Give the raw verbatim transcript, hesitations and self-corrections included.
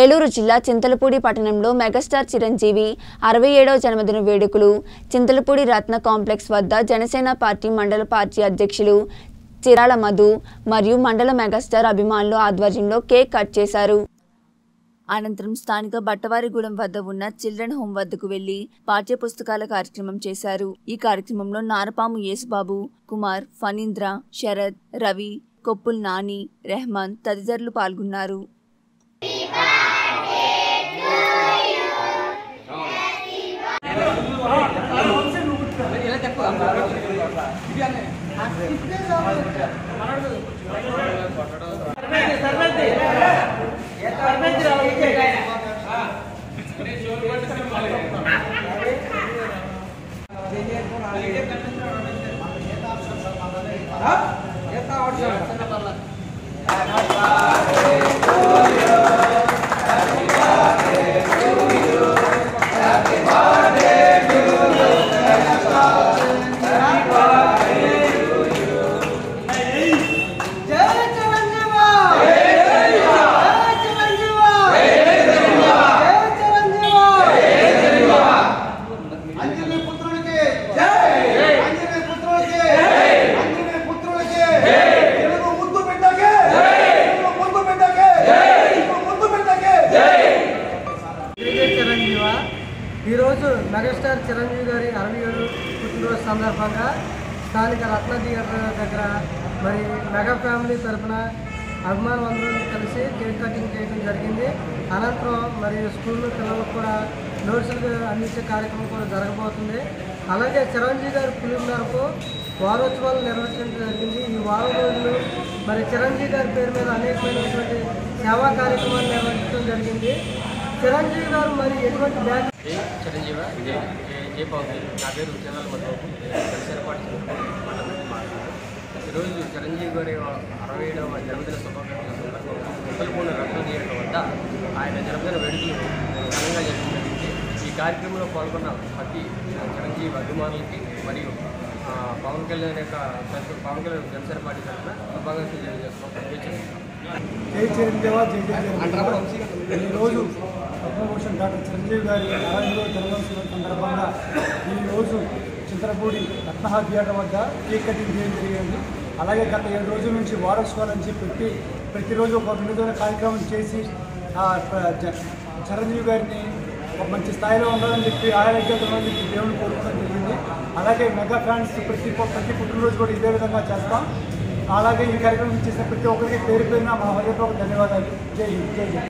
ఏలూరు జిల్లా చింతలపూడి పట్టణంలో మెగాస్టార్ చిరంజీవి అరవై ఏడవ జన్మదిన వేడుకలు చింతలపూడి రత్న కాంప్లెక్స్ వద్ద జనసేన పార్టీ మండల పార్టీ అధ్యక్షులు చిరాల మధు మరియు మండల మెగాస్టార్ అభిమానులు ఆధ్వర్యంలో కేక్ కట్ చేశారు। అనంతరం స్థానిక బట్టవారిగూడెం వద్ద ఉన్న చిల్డ్రన్ హోమ్ వద్దకు వెళ్లి పాఠ్యపుస్తకాల కార్యక్రమం చేశారు। ఈ కార్యక్రమంలో నారపాము యేసుబాబు, కుమార్, ఫణీంద్ర, శరత్, రవి, కొప్పుల్ నాని, రెహమాన్ తదితరులు పాల్గొన్నారు। మెగాస్టార్ చిరంజీవి గారి అరవై ఏడు పుట్టినరోజు సందర్భంగా స్థానిక రత్న థియేటర్ దగ్గర మరి మెగా ఫ్యామిలీ తరఫున అభిమానులందరూ కలిసి కేక్ కటింగ్ చేయడం జరిగింది। అనంతరం మరి స్కూల్లో పిల్లలకు కూడా నోట్సులు అందించే కార్యక్రమం కూడా జరగబోతుంది। అలాగే చిరంజీవి గారి ఫిలిం మేరకు వారోత్సవాలు నిర్వహించడం జరిగింది। ఈ వారం రోజులు మరి చిరంజీవి గారి పేరు మీద అనేకమైనటువంటి సేవా కార్యక్రమాలు నిర్వహించడం జరిగింది। చిరంజీవి గారు మరి ఎటువంటి బ్యాంక్ చిరంజీవి జయ బాబు నా పేరు చిరాల మధు కలిసేపాటు ఈరోజు చిరంజీవి గారి అరవై ఏడవ జన్మదిన శుభాకాంక్షల సందర్భంగా ముప్పలపూడి రత్న థియేటర్ వద్ద ఆయన జన్మదిన వేడుకలు ఘనంగా జరిగినటువంటి ఈ కార్యక్రమంలో పాల్గొన్న ప్రతి చిరంజీవి అభిమానులకి మరియు పవన్ కళ్యాణ్ యొక్క పవన్ కళ్యాణ్ జనసేన పార్టీ తరఫున శుభాకాంక్షలు తెలియజేస్తున్నాం। ఈరోజు పద్మ భూషణ్ డాక్టర్ చిరంజీవి గారి ఆరోగ్యంలో జన్మదిన సందర్భంగా ఈరోజు చింతలపూడి రత్న థియేటర్ వద్ద కేక్ కటింగ్ చేయడం జరిగింది। అలాగే గత ఏడు రోజుల నుంచి వారోత్సవాలు అని చెప్పి ప్రతిరోజు ఒక వినూత్న కార్యక్రమం చేసి చిరంజీవి గారిని మంచి స్థాయిలో ఉండాలని చెప్పి ఆరోగ్యంగా ఉండాలని చెప్పి దేవుని కోరుకోవడం జరిగింది। అలాగే మెగా ఫ్యాన్స్ ప్రతి ప్రతి పుట్టినరోజు కూడా ఇదే విధంగా చేస్తాం। అలాగే ఈ కార్యక్రమం చేసిన ప్రతి ఒక్కరికి పేరు పేరున మా హృదయపూర్వక ధన్యవాదాలు। జై హింద్, జై హింద్।